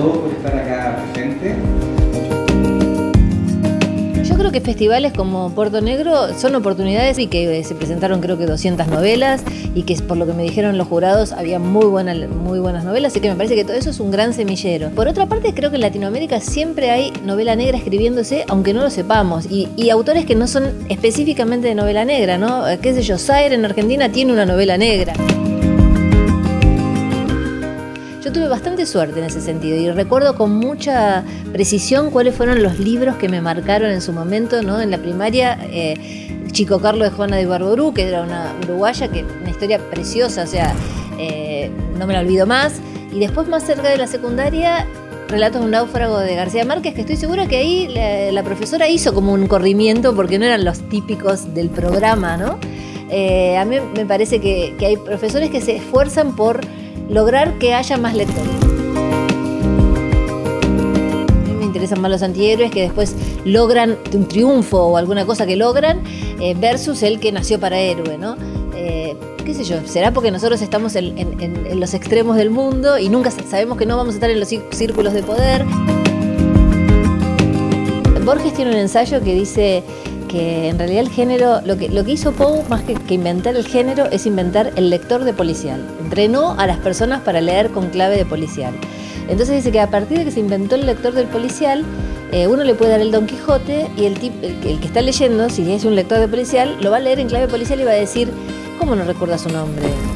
todos por estar acá presentes. Yo creo que festivales como Puerto Negro son oportunidades y que se presentaron creo que 200 novelas y que por lo que me dijeron los jurados había muy buenas novelas, así que me parece que todo eso es un gran semillero. Por otra parte, creo que en Latinoamérica siempre hay novela negra escribiéndose, aunque no lo sepamos, y autores que no son específicamente de novela negra, ¿no? Qué sé yo, Saer en Argentina tiene una novela negra. Yo tuve bastante suerte en ese sentido y recuerdo con mucha precisión cuáles fueron los libros que me marcaron en su momento, ¿no? En la primaria, Chico Carlos de Juana de Ibarbourou, que era una uruguaya, que una historia preciosa, o sea, no me la olvido más. Y después, más cerca de la secundaria, Relatos de un náufrago de García Márquez, que estoy segura que ahí la profesora hizo como un corrimiento porque no eran los típicos del programa, ¿no? A mí me parece que hay profesores que se esfuerzan por lograr que haya más lectores. A mí me interesan más los antihéroes que después logran un triunfo o alguna cosa que logran versus el que nació para héroe, ¿no? Qué sé yo, será porque nosotros estamos en los extremos del mundo y nunca sabemos que no vamos a estar en los círculos de poder. Borges tiene un ensayo que dice que en realidad el género, lo que hizo Poe más que inventar el género es inventar el lector de policial. Entrenó a las personas para leer con clave de policial. Entonces dice que a partir de que se inventó el lector del policial, uno le puede dar el Don Quijote y el que está leyendo, si es un lector de policial, lo va a leer en clave policial y va a decir, ¿cómo no recuerda su nombre?